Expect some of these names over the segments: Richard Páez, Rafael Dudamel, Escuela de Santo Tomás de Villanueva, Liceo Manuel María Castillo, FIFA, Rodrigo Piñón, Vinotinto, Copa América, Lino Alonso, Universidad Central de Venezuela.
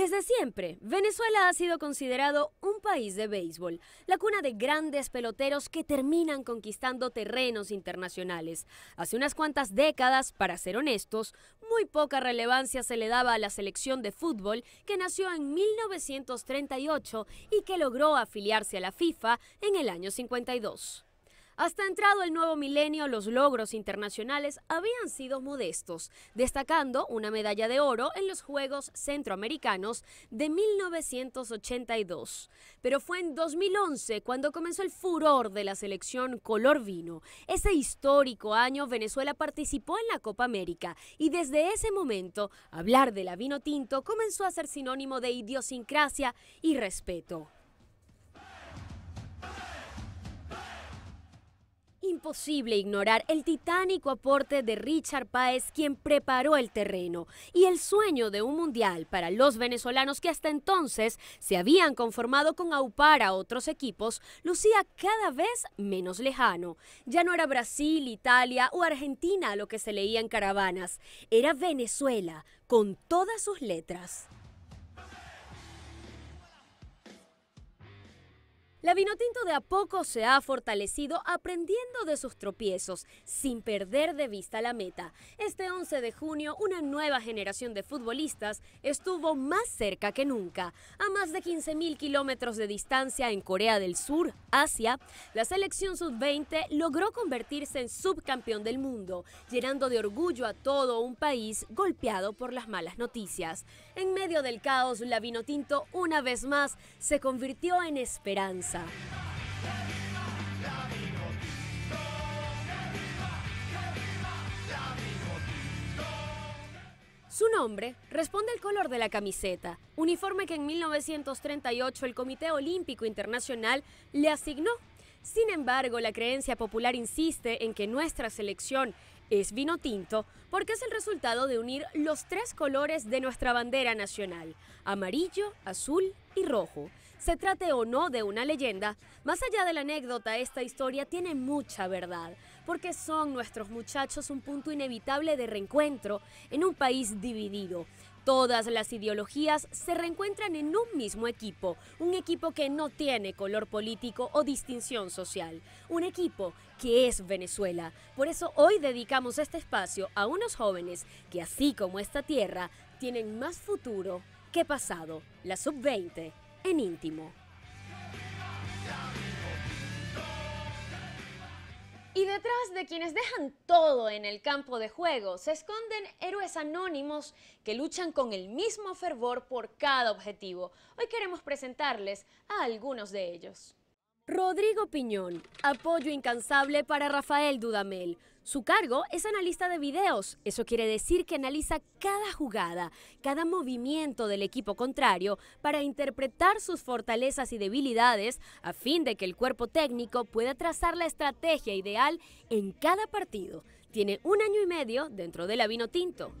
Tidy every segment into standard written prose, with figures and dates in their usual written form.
Desde siempre, Venezuela ha sido considerado un país de béisbol, la cuna de grandes peloteros que terminan conquistando terrenos internacionales. Hace unas cuantas décadas, para ser honestos, muy poca relevancia se le daba a la selección de fútbol que nació en 1938 y que logró afiliarse a la FIFA en el año 52. Hasta entrado el nuevo milenio, los logros internacionales habían sido modestos, destacando una medalla de oro en los Juegos Centroamericanos de 1982. Pero fue en 2011 cuando comenzó el furor de la selección color vino. Ese histórico año, Venezuela participó en la Copa América y desde ese momento, hablar de la vino tinto comenzó a ser sinónimo de idiosincrasia y respeto. Imposible ignorar el titánico aporte de Richard Páez, quien preparó el terreno y el sueño de un mundial para los venezolanos que hasta entonces se habían conformado con aupar a otros equipos, lucía cada vez menos lejano. Ya no era Brasil, Italia o Argentina lo que se leía en caravanas, era Venezuela con todas sus letras. La Vinotinto de a poco se ha fortalecido aprendiendo de sus tropiezos, sin perder de vista la meta. Este 11 de junio, una nueva generación de futbolistas estuvo más cerca que nunca. A más de 15.000 kilómetros de distancia en Corea del Sur, Asia, la selección sub-20 logró convertirse en subcampeón del mundo, llenando de orgullo a todo un país golpeado por las malas noticias. En medio del caos, la Vinotinto una vez más se convirtió en esperanza. Su nombre responde al color de la camiseta, uniforme que en 1938 el Comité Olímpico Internacional le asignó. Sin embargo, la creencia popular insiste en que nuestra selección es vino tinto porque es el resultado de unir los tres colores de nuestra bandera nacional, amarillo, azul y rojo. Se trate o no de una leyenda, más allá de la anécdota, esta historia tiene mucha verdad, porque son nuestros muchachos un punto inevitable de reencuentro en un país dividido. Todas las ideologías se reencuentran en un mismo equipo, un equipo que no tiene color político o distinción social, un equipo que es Venezuela. Por eso hoy dedicamos este espacio a unos jóvenes que, así como esta tierra, tienen más futuro que pasado, la Sub-20. En íntimo. Y detrás de quienes dejan todo en el campo de juego se esconden héroes anónimos que luchan con el mismo fervor por cada objetivo. Hoy queremos presentarles a algunos de ellos. Rodrigo Piñón, apoyo incansable para Rafael Dudamel. Su cargo es analista de videos, eso quiere decir que analiza cada jugada, cada movimiento del equipo contrario para interpretar sus fortalezas y debilidades a fin de que el cuerpo técnico pueda trazar la estrategia ideal en cada partido. Tiene 1 año y medio dentro de la Vinotinto.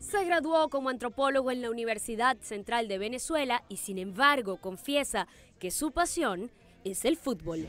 Se graduó como antropólogo en la Universidad Central de Venezuela y sin embargo confiesa que su pasión es el fútbol.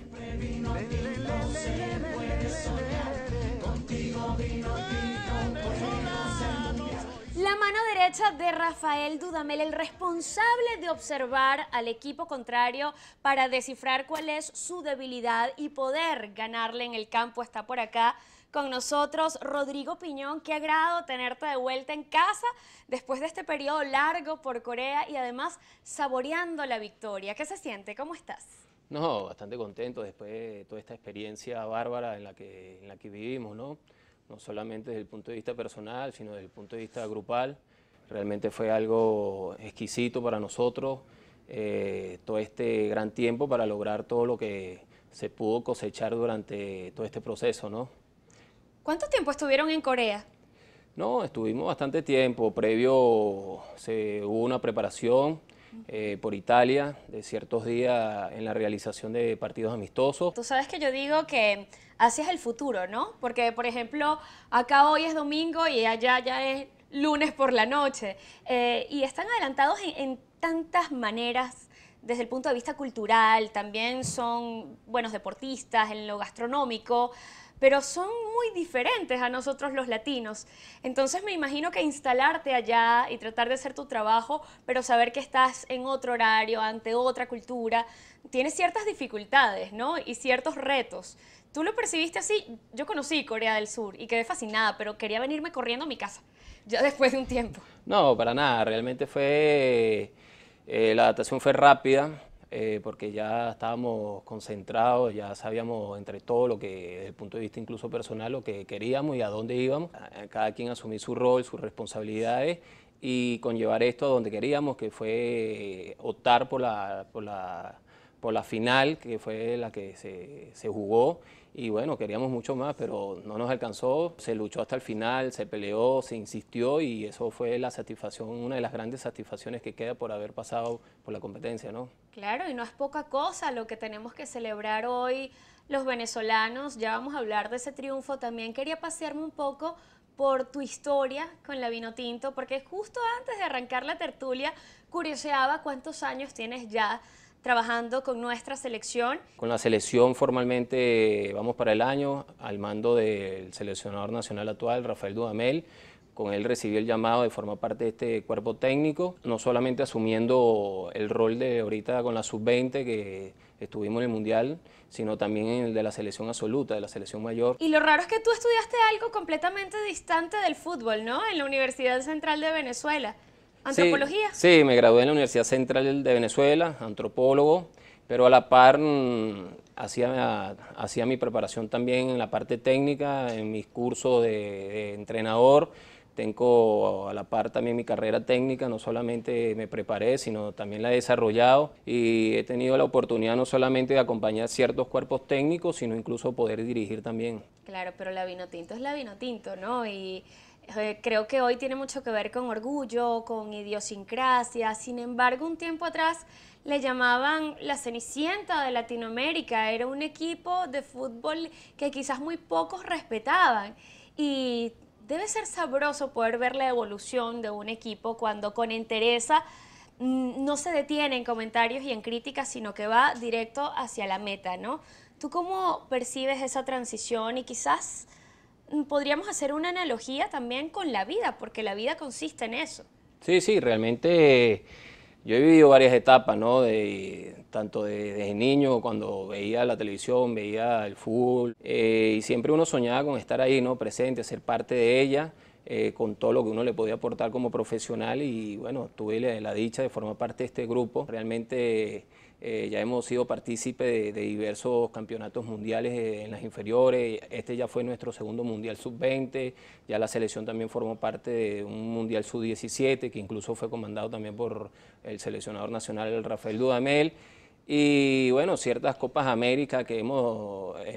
La mano derecha de Rafael Dudamel, el responsable de observar al equipo contrario para descifrar cuál es su debilidad y poder ganarle en el campo, está por acá. Con nosotros, Rodrigo Piñón, qué agrado tenerte de vuelta en casa después de este periodo largo por Corea y además saboreando la victoria. ¿Qué se siente? ¿Cómo estás? No, bastante contento después de toda esta experiencia bárbara en la que vivimos, ¿no? No solamente desde el punto de vista personal, sino desde el punto de vista grupal. Realmente fue algo exquisito para nosotros, todo este gran tiempo para lograr todo lo que se pudo cosechar durante todo este proceso, ¿no? ¿Cuánto tiempo estuvieron en Corea? No, estuvimos bastante tiempo. Previo hubo una preparación por Italia de ciertos días en la realización de partidos amistosos. Tú sabes que yo digo que Asia es el futuro, ¿no? Porque, por ejemplo, acá hoy es domingo y allá ya es lunes por la noche. Y están adelantados en tantas maneras. Desde el punto de vista cultural, también son buenos deportistas en lo gastronómico, pero son muy diferentes a nosotros los latinos. Entonces me imagino que instalarte allá y tratar de hacer tu trabajo, pero saber que estás en otro horario, ante otra cultura, tiene ciertas dificultades, ¿no? Y ciertos retos. ¿Tú lo percibiste así? Yo conocí Corea del Sur y quedé fascinada, pero quería venirme corriendo a mi casa, ya después de un tiempo. No, para nada. Realmente fue... la adaptación fue rápida, porque ya estábamos concentrados, ya sabíamos entre todo lo que, desde el punto de vista incluso personal, lo que queríamos y a dónde íbamos. Cada quien asumir su rol, sus responsabilidades y conllevar esto a donde queríamos, que fue optar por la final, que fue la que se jugó, y bueno, queríamos mucho más, pero no nos alcanzó. Se luchó hasta el final, se peleó, se insistió, y eso fue la satisfacción, una de las grandes satisfacciones que queda por haber pasado por la competencia, ¿no? Claro, y no es poca cosa lo que tenemos que celebrar hoy los venezolanos. Ya vamos a hablar de ese triunfo. También quería pasearme un poco por tu historia con la Vinotinto, porque justo antes de arrancar la tertulia, curioseaba cuántos años tienes ya trabajando con nuestra selección. Con la selección formalmente vamos para el año, al mando del seleccionador nacional actual, Rafael Dudamel. Con él recibí el llamado de formar parte de este cuerpo técnico, no solamente asumiendo el rol de ahorita con la sub-20 que estuvimos en el Mundial, sino también el de la selección absoluta, de la selección mayor. Y lo raro es que tú estudiaste algo completamente distante del fútbol, ¿no? En la Universidad Central de Venezuela. ¿Antropología? Sí, me gradué en la Universidad Central de Venezuela, antropólogo, pero a la par hacía mi preparación también en la parte técnica, en mis cursos de entrenador. Tengo a la par también mi carrera técnica, no solamente me preparé, sino también la he desarrollado, y he tenido la oportunidad no solamente de acompañar ciertos cuerpos técnicos, sino incluso poder dirigir también. Claro, pero la Vinotinto es la Vinotinto, ¿no? Y creo que hoy tiene mucho que ver con orgullo, con idiosincrasia. Sin embargo, un tiempo atrás le llamaban la Cenicienta de Latinoamérica. Era un equipo de fútbol que quizás muy pocos respetaban. Y debe ser sabroso poder ver la evolución de un equipo cuando con entereza no se detiene en comentarios y en críticas, sino que va directo hacia la meta, ¿no? ¿Tú cómo percibes esa transición? Y quizás podríamos hacer una analogía también con la vida, porque la vida consiste en eso. Sí, realmente yo he vivido varias etapas, ¿no? Tanto desde niño, cuando veía la televisión, veía el fútbol, y siempre uno soñaba con estar ahí, ¿no? Presente, ser parte de ella, con todo lo que uno le podía aportar como profesional, y bueno, tuve la dicha de formar parte de este grupo. Realmente ya hemos sido partícipes de diversos campeonatos mundiales en las inferiores. Este ya fue nuestro segundo Mundial Sub-20, ya la selección también formó parte de un Mundial Sub-17, que incluso fue comandado también por el seleccionador nacional Rafael Dudamel. Y bueno, ciertas Copas América que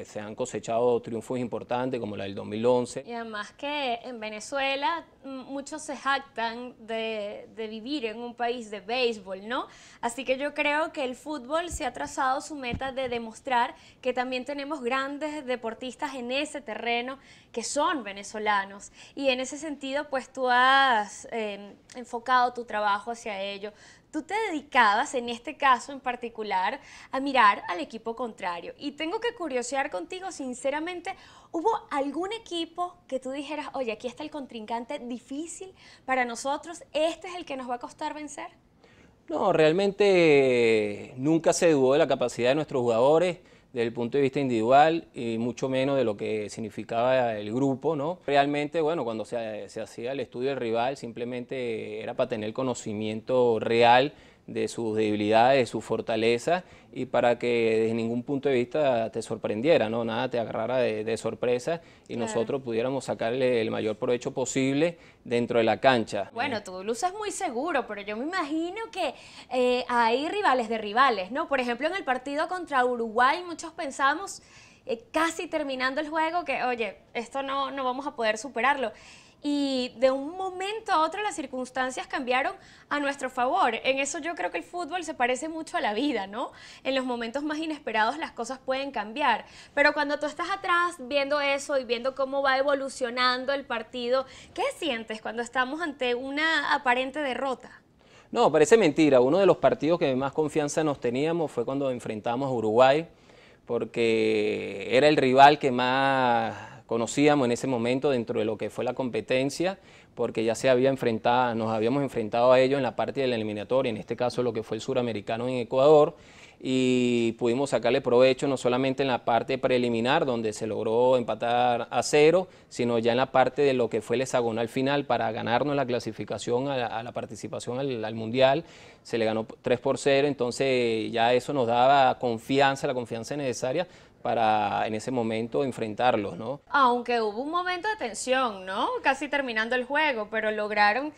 se han cosechado triunfos importantes, como la del 2011. Y además que en Venezuela muchos se jactan de vivir en un país de béisbol, ¿no? Así que yo creo que el fútbol se ha trazado su meta de demostrar que también tenemos grandes deportistas en ese terreno que son venezolanos. Y en ese sentido, pues tú has enfocado tu trabajo hacia ello. Tú te dedicabas, en este caso en particular, a mirar al equipo contrario. Y tengo que curiosear contigo, sinceramente, ¿hubo algún equipo que tú dijeras, oye, aquí está el contrincante difícil para nosotros, este es el que nos va a costar vencer? No, realmente nunca se dudó de la capacidad de nuestros jugadores desde el punto de vista individual y mucho menos de lo que significaba el grupo, ¿no? Realmente, bueno, cuando se hacía el estudio del rival, simplemente era para tener conocimiento real de sus debilidades, de sus fortalezas, y para que desde ningún punto de vista te sorprendiera, ¿no? Nada te agarrara de sorpresa, y claro, nosotros pudiéramos sacarle el mayor provecho posible dentro de la cancha. Bueno, tú luces muy seguro, pero yo me imagino que hay rivales de rivales, ¿no? Por ejemplo, en el partido contra Uruguay, muchos pensamos, casi terminando el juego, que oye, esto no vamos a poder superarlo. Y de un momento a otro las circunstancias cambiaron a nuestro favor. En eso yo creo que el fútbol se parece mucho a la vida, ¿no? En los momentos más inesperados las cosas pueden cambiar. Pero cuando tú estás atrás viendo eso y viendo cómo va evolucionando el partido, ¿qué sientes cuando estamos ante una aparente derrota? No, parece mentira. Uno de los partidos que más confianza nos teníamos fue cuando enfrentamos a Uruguay, porque era el rival que más conocíamos en ese momento dentro de lo que fue la competencia, porque ya nos habíamos enfrentado a ellos en la parte de la eliminatoria, en este caso lo que fue el suramericano en Ecuador, y pudimos sacarle provecho no solamente en la parte preliminar, donde se logró empatar a 0, sino ya en la parte de lo que fue el hexagonal final para ganarnos la clasificación a la participación al Mundial. Se le ganó 3-0, entonces ya eso nos daba confianza, la confianza necesaria para en ese momento enfrentarlos, ¿no? Aunque hubo un momento de tensión, ¿no? Casi terminando el juego, pero lograron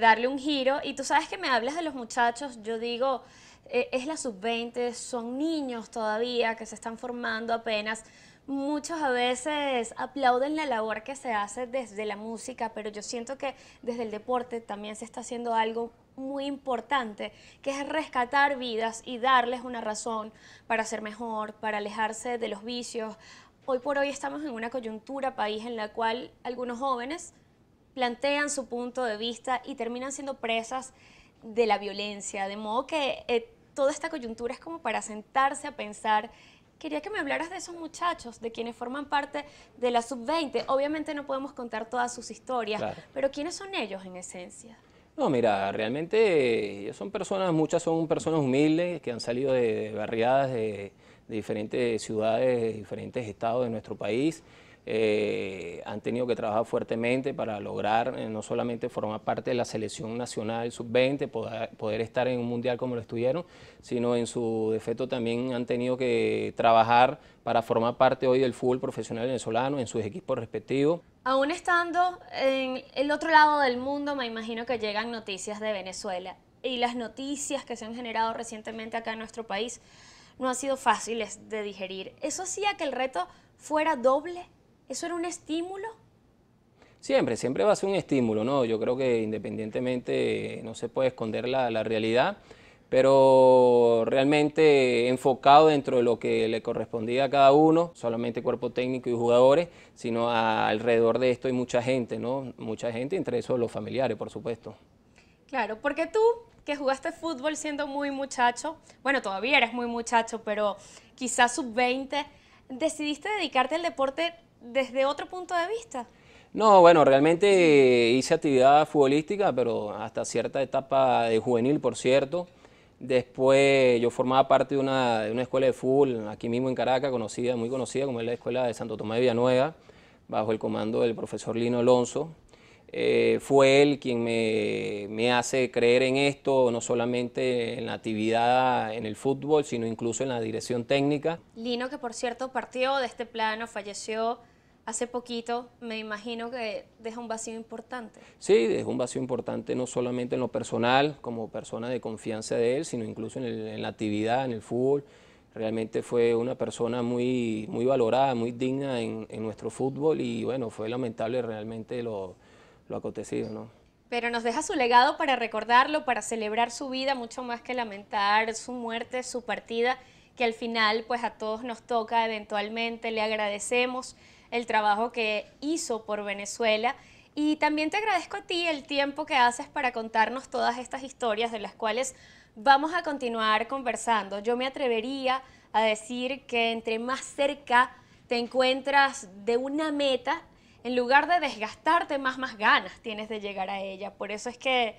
darle un giro. Y tú sabes que me hablas de los muchachos, yo digo... es la sub-20, son niños todavía que se están formando apenas. Muchos a veces aplauden la labor que se hace desde la música, pero yo siento que desde el deporte también se está haciendo algo muy importante, que es rescatar vidas y darles una razón para ser mejor, para alejarse de los vicios. Hoy por hoy estamos en una coyuntura país en la cual algunos jóvenes plantean su punto de vista y terminan siendo presas de la violencia, de modo que toda esta coyuntura es como para sentarse a pensar. Quería que me hablaras de esos muchachos, de quienes forman parte de la sub-20. Obviamente no podemos contar todas sus historias, claro, pero ¿quiénes son ellos en esencia? No, mira, realmente ellos son personas, muchas son personas humildes que han salido de barriadas de diferentes ciudades, de diferentes estados de nuestro país. Han tenido que trabajar fuertemente para lograr no solamente formar parte de la selección nacional sub-20, poder estar en un mundial como lo estuvieron, sino en su defecto también han tenido que trabajar para formar parte hoy del fútbol profesional venezolano en sus equipos respectivos. Aún estando en el otro lado del mundo, me imagino que llegan noticias de Venezuela, y las noticias que se han generado recientemente acá en nuestro país no han sido fáciles de digerir. ¿Eso hacía que el reto fuera doble? ¿Eso era un estímulo? Siempre va a ser un estímulo, ¿no? Yo creo que independientemente no se puede esconder la realidad, pero realmente enfocado dentro de lo que le correspondía a cada uno, solamente cuerpo técnico y jugadores, sino alrededor de esto hay mucha gente, ¿no? Mucha gente, entre eso los familiares, por supuesto. Claro, porque tú, que jugaste fútbol siendo muy muchacho, bueno, todavía eres muy muchacho, pero quizás sub-20, decidiste dedicarte al deporte desde otro punto de vista. No, bueno, realmente hice actividad futbolística, pero hasta cierta etapa de juvenil, por cierto. Después yo formaba parte de una escuela de fútbol aquí mismo en Caracas, conocida, muy conocida, como es la Escuela de Santo Tomás de Villanueva, bajo el comando del profesor Lino Alonso. Fue él quien me hace creer en esto, no solamente en la actividad en el fútbol, sino incluso en la dirección técnica. Lino, que por cierto partió de este plano, falleció hace poquito, me imagino que deja un vacío importante. Sí, deja un vacío importante no solamente en lo personal, como persona de confianza de él, sino incluso en la actividad, en el fútbol. Realmente fue una persona muy, muy valorada, muy digna en nuestro fútbol, y bueno, fue lamentable realmente lo acontecido, ¿no? Pero nos deja su legado para recordarlo, para celebrar su vida, mucho más que lamentar su muerte, su partida, que al final pues a todos nos toca eventualmente. Le agradecemos el trabajo que hizo por Venezuela, y también te agradezco a ti el tiempo que haces para contarnos todas estas historias de las cuales vamos a continuar conversando. Yo me atrevería a decir que entre más cerca te encuentras de una meta, en lugar de desgastarte, más ganas tienes de llegar a ella. Por eso es que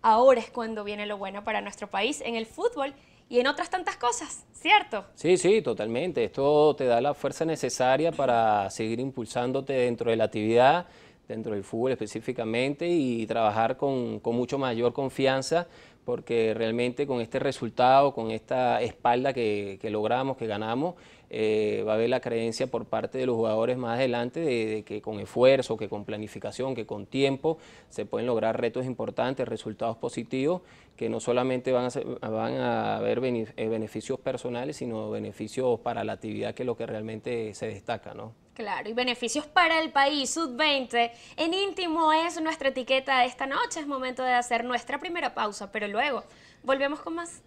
ahora es cuando viene lo bueno para nuestro país, en el fútbol y en otras tantas cosas, ¿cierto? Sí, totalmente. Esto te da la fuerza necesaria para seguir impulsándote dentro de la actividad, dentro del fútbol específicamente, y trabajar con mucho mayor confianza, porque realmente con este resultado, con esta espalda que logramos, que ganamos, va a haber la creencia por parte de los jugadores más adelante de que con esfuerzo, que con planificación, que con tiempo se pueden lograr retos importantes, resultados positivos, que no solamente van a haber beneficios personales, sino beneficios para la actividad, que es lo que realmente se destaca, ¿no? Claro, y beneficios para el país. Sub-20 en íntimo es nuestra etiqueta de esta noche. Es momento de hacer nuestra primera pausa, pero luego volvemos con más.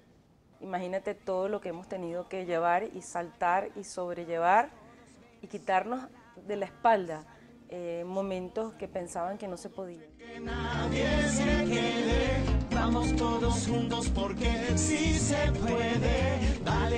Imagínate todo lo que hemos tenido que llevar y saltar y sobrellevar y quitarnos de la espalda momentos que pensaban que no se podían. Que nadie se quede, vamos todos juntos porque sí se puede. Dale.